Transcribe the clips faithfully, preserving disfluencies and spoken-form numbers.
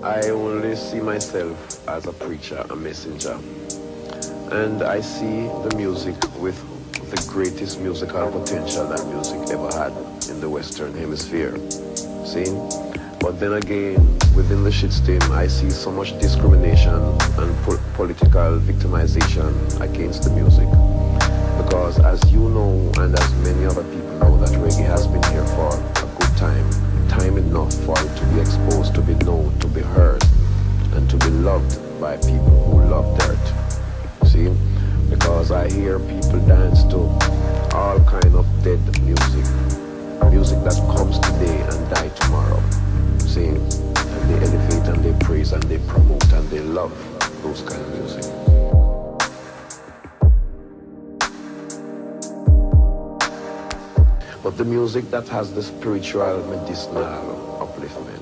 I always see myself as a preacher, a messenger, and I see the music with the greatest musical potential that music ever had in the Western Hemisphere, see? But then again, within the shit stain, I see so much discrimination and po political victimization against the music, because as you know, and as many other people know, that reggae has been here for a good time, time enough for it to be exposed, to be known, to be heard, and to be loved by people who love dirt. See? Because I hear people dance to all kind of dead music. Music that comes today and die tomorrow. See? And they elevate and they praise and they promote and they love those kind of music. But the music that has the spiritual medicinal upliftment,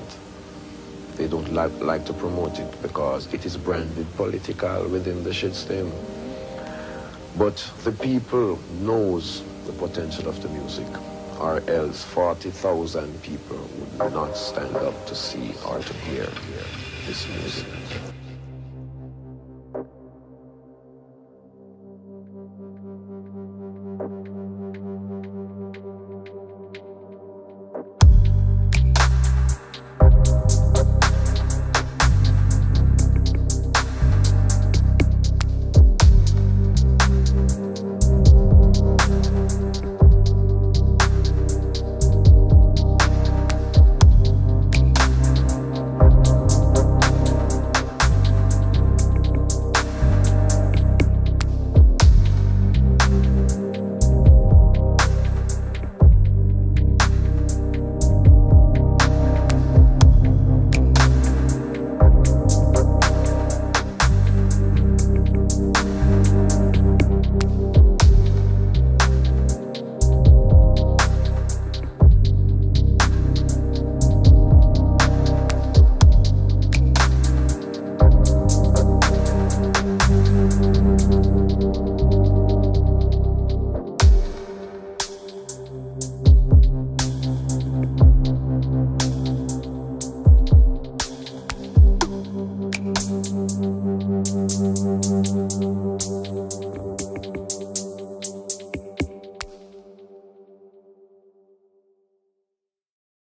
they don't like, like to promote it because it is branded political within the shit stem. But the people knows the potential of the music, or else forty thousand people would not stand up to see or to hear this music.